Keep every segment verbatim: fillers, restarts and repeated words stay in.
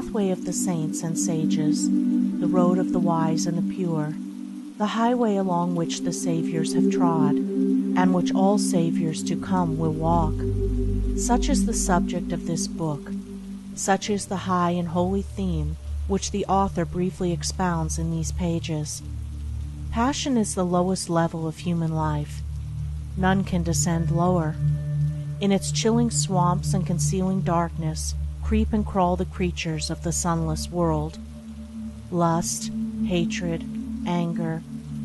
pathway of the saints and sages, the road of the wise and the pure, the highway along which the Saviours have trod, and which all Saviours to come will walk. Such is the subject of this book, such is the high and holy theme which the author briefly expounds in these pages. Passion is the lowest level of human life. None can descend lower. In its chilling swamps and concealing darkness creep and crawl the creatures of the sunless world. Lust, hatred, anger,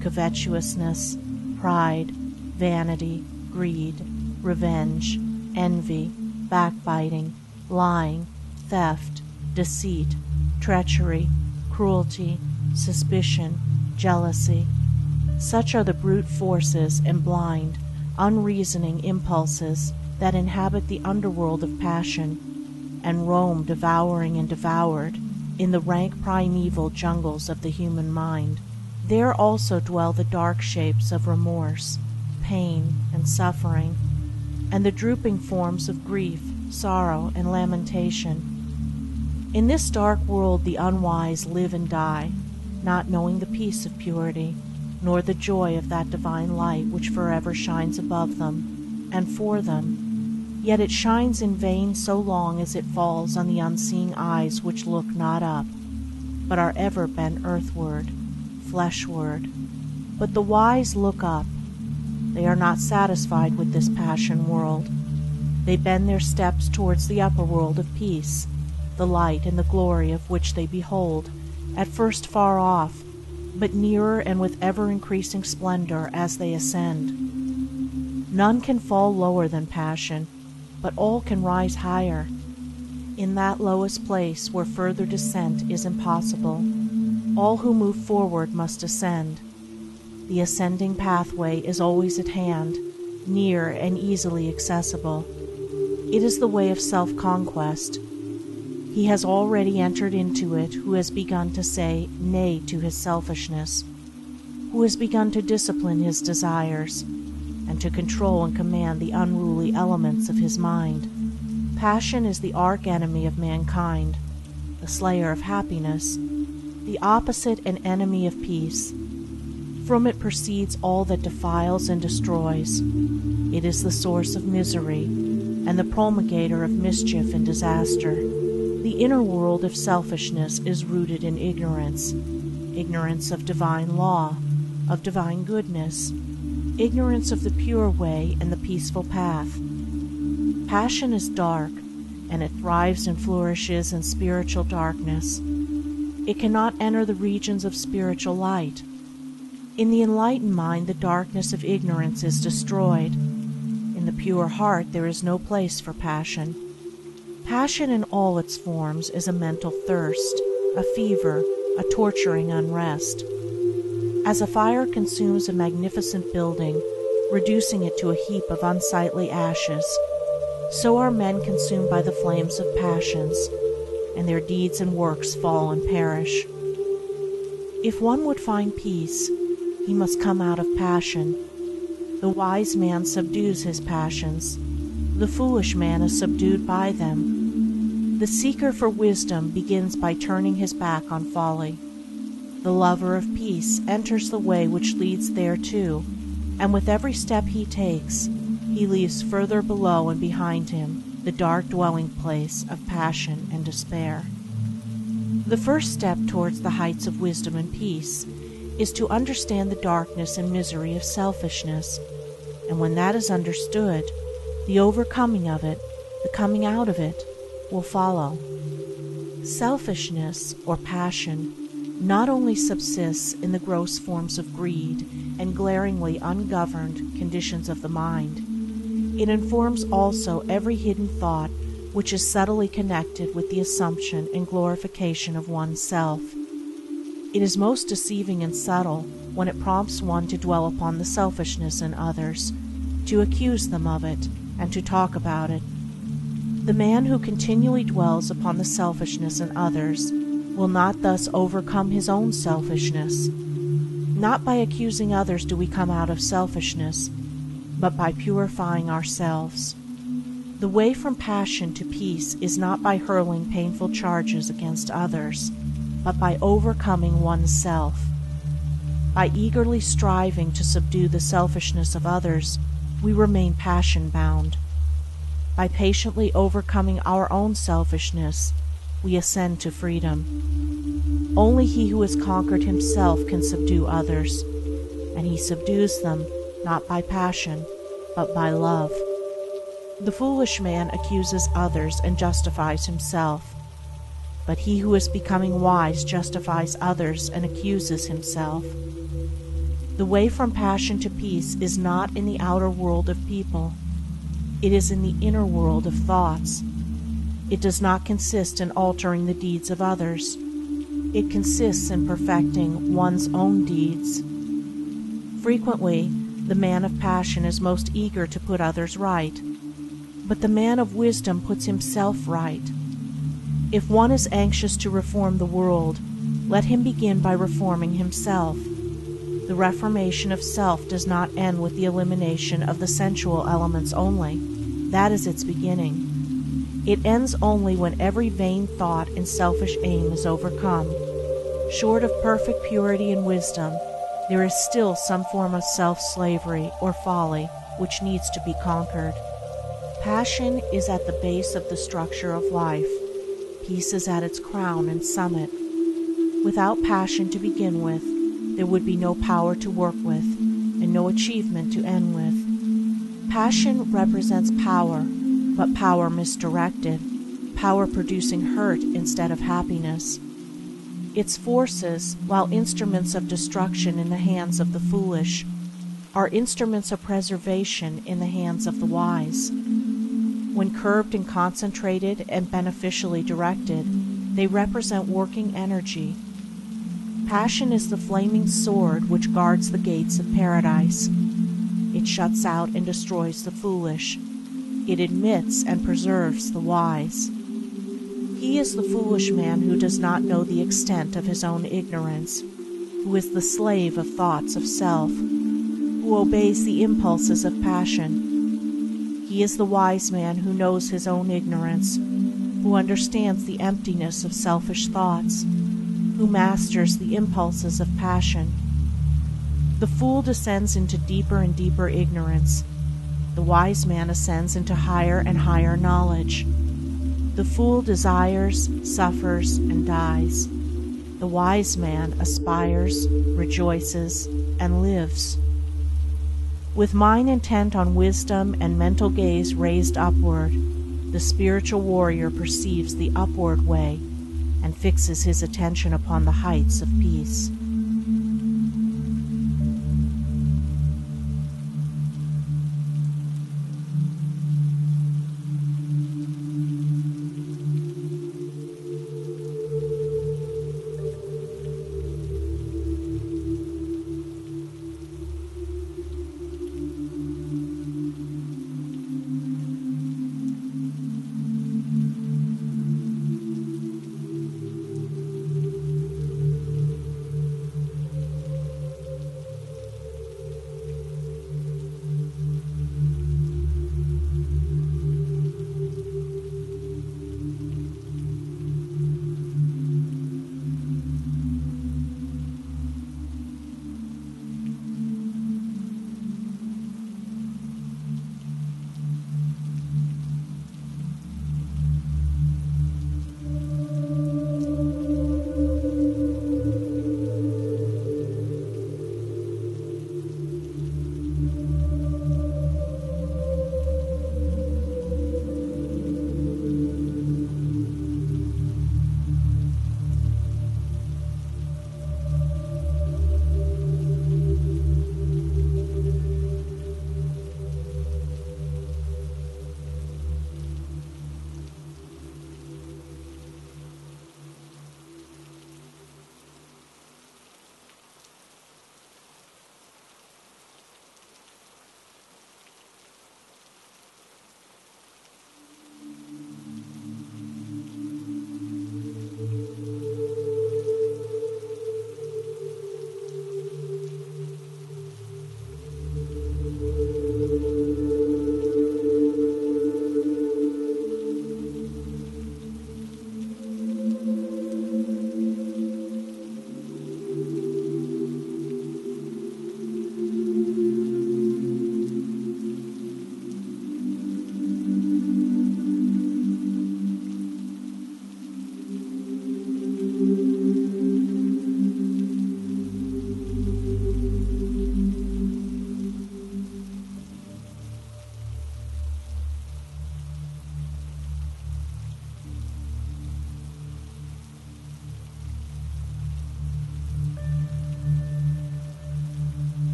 covetousness, pride, vanity, greed, revenge, envy, backbiting, lying, theft, deceit, treachery, cruelty, suspicion, jealousy. Such are the brute forces and blind, unreasoning impulses that inhabit the underworld of passion, and roam devouring and devoured in the rank primeval jungles of the human mind. There also dwell the dark shapes of remorse, pain, and suffering, and the drooping forms of grief, sorrow, and lamentation. In this dark world the unwise live and die, not knowing the peace of purity, nor the joy of that divine light which forever shines above them, and for them, yet it shines in vain so long as it falls on the unseeing eyes which look not up, but are ever bent earthward, fleshward. But the wise look up. They are not satisfied with this passion world. They bend their steps towards the upper world of peace, the light and the glory of which they behold, at first far off, but nearer and with ever-increasing splendor as they ascend. None can fall lower than passion, but all can rise higher, in that lowest place where further descent is impossible. All who move forward must ascend. The ascending pathway is always at hand, near and easily accessible. It is the way of self-conquest. He has already entered into it who has begun to say nay to his selfishness, who has begun to discipline his desires, and to control and command the unruly elements of his mind. Passion is the arch-enemy of mankind, the slayer of happiness, the opposite and enemy of peace. From it proceeds all that defiles and destroys. It is the source of misery, and the promulgator of mischief and disaster. The inner world of selfishness is rooted in ignorance, ignorance of divine law, of divine goodness, ignorance of the pure way and the peaceful path. Passion is dark, and it thrives and flourishes in spiritual darkness. It cannot enter the regions of spiritual light. In the enlightened mind the darkness of ignorance is destroyed. In the pure heart there is no place for passion. Passion in all its forms is a mental thirst, a fever, a torturing unrest. As a fire consumes a magnificent building, reducing it to a heap of unsightly ashes, so are men consumed by the flames of passions, and their deeds and works fall and perish. If one would find peace, he must come out of passion. The wise man subdues his passions. The foolish man is subdued by them. The seeker for wisdom begins by turning his back on folly. The lover of peace enters the way which leads thereto, and with every step he takes, he leaves further below and behind him the dark dwelling place of passion and despair. The first step towards the heights of wisdom and peace is to understand the darkness and misery of selfishness, and when that is understood, the overcoming of it, the coming out of it, will follow. Selfishness, or passion, not only subsists in the gross forms of greed and glaringly ungoverned conditions of the mind, it informs also every hidden thought which is subtly connected with the assumption and glorification of oneself. It is most deceiving and subtle when it prompts one to dwell upon the selfishness in others, to accuse them of it, and to talk about it. The man who continually dwells upon the selfishness in others will not thus overcome his own selfishness. Not by accusing others do we come out of selfishness, but by purifying ourselves. The way from passion to peace is not by hurling painful charges against others, but by overcoming oneself. By eagerly striving to subdue the selfishness of others, we remain passion-bound. By patiently overcoming our own selfishness, we ascend to freedom. Only he who has conquered himself can subdue others, and he subdues them not by passion, but by love. The foolish man accuses others and justifies himself, but he who is becoming wise justifies others and accuses himself. The way from passion to peace is not in the outer world of people. It is in the inner world of thoughts. It does not consist in altering the deeds of others. It consists in perfecting one's own deeds. Frequently, the man of passion is most eager to put others right, but the man of wisdom puts himself right. If one is anxious to reform the world, let him begin by reforming himself. The reformation of self does not end with the elimination of the sensual elements only. That is its beginning. It ends only when every vain thought and selfish aim is overcome. Short of perfect purity and wisdom, there is still some form of self-slavery or folly which needs to be conquered. Passion is at the base of the structure of life. Peace is at its crown and summit. Without passion to begin with, there would be no power to work with, and no achievement to end with. Passion represents power, but power misdirected, power producing hurt instead of happiness. Its forces, while instruments of destruction in the hands of the foolish, are instruments of preservation in the hands of the wise. When curbed and concentrated and beneficially directed, they represent working energy. Passion is the flaming sword which guards the gates of paradise. It shuts out and destroys the foolish. It admits and preserves the wise. He is the foolish man who does not know the extent of his own ignorance, who is the slave of thoughts of self, who obeys the impulses of passion. He is the wise man who knows his own ignorance, who understands the emptiness of selfish thoughts, who masters the impulses of passion. The fool descends into deeper and deeper ignorance. The wise man ascends into higher and higher knowledge. The fool desires, suffers, and dies. The wise man aspires, rejoices, and lives. With mind intent on wisdom and mental gaze raised upward, the spiritual warrior perceives the upward way and fixes his attention upon the heights of peace.